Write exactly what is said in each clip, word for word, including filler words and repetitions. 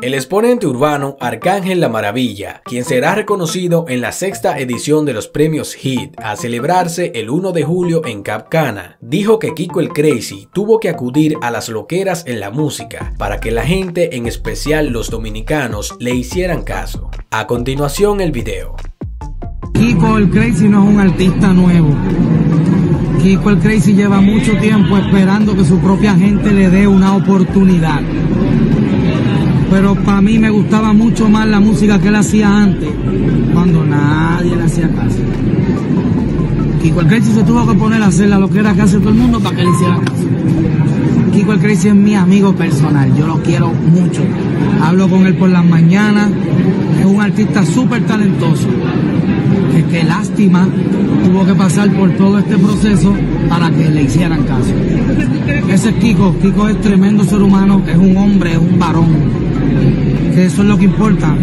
El exponente urbano Arcángel la Maravilla, quien será reconocido en la sexta edición de los premios Heat a celebrarse el uno de julio en Cap Cana, dijo que Kiko el Crazy tuvo que acudir a las loqueras en la música para que la gente, en especial los dominicanos, le hicieran caso. A continuación el video. Kiko el Crazy no es un artista nuevo. Kiko el Crazy lleva mucho tiempo esperando que su propia gente le dé una oportunidad. Pero para mí me gustaba mucho más la música que él hacía antes, cuando nadie le hacía caso. Kiko el Crazy se tuvo que poner a hacer la loquera que hace todo el mundo para que le hiciera caso. Kiko el Crazy es mi amigo personal, yo lo quiero mucho. Hablo con él por las mañanas, es un artista súper talentoso. Que, que lástima, tuvo que pasar por todo este proceso para que le hicieran caso. Ese es Kiko, Kiko es tremendo ser humano, es un hombre, es un varón. Que eso es lo que importa.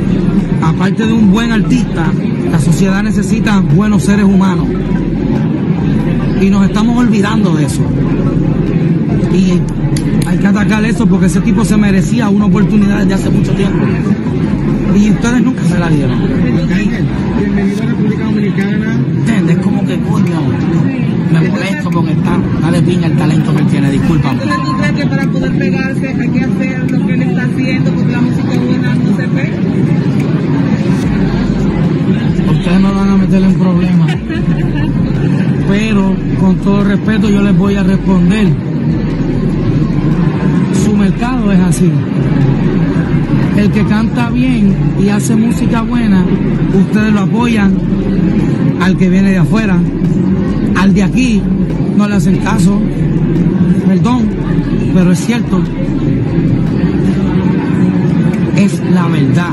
Aparte de un buen artista, la sociedad necesita buenos seres humanos. Y nos estamos olvidando de eso. Y hay que atacar eso porque ese tipo se merecía una oportunidad desde hace mucho tiempo. Y ustedes nunca se la dieron. Bienvenido a la República Dominicana. ¿Entiendes? Como que coño. Me molesto con el talento. Dale piña el talento que él tiene, disculpa. ¿Tú crees que para poder pegarse hay que hacer lo que él está haciendo porque la música buena no se ve? Ustedes me van a meter en problemas. Pero con todo respeto yo les voy a responder. Su mercado es así. El que canta bien y hace música buena, ustedes lo apoyan. Al que viene de afuera, al de aquí, no le hacen caso. Perdón, pero es cierto. Es la verdad.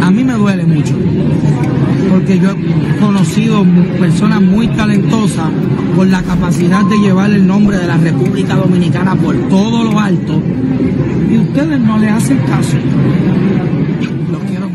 A mí me duele mucho. Porque yo he conocido personas muy talentosas por la capacidad de llevar el nombre de la República Dominicana por todo lo alto. Y ustedes no le hacen caso. Lo quiero.